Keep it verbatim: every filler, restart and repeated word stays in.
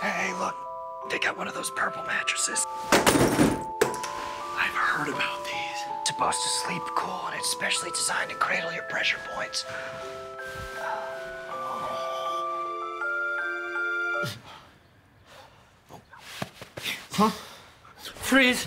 Hey, look, they got one of those purple mattresses. I've heard about these. It's supposed to sleep cool, and it's specially designed to cradle your pressure points. Huh? Freeze!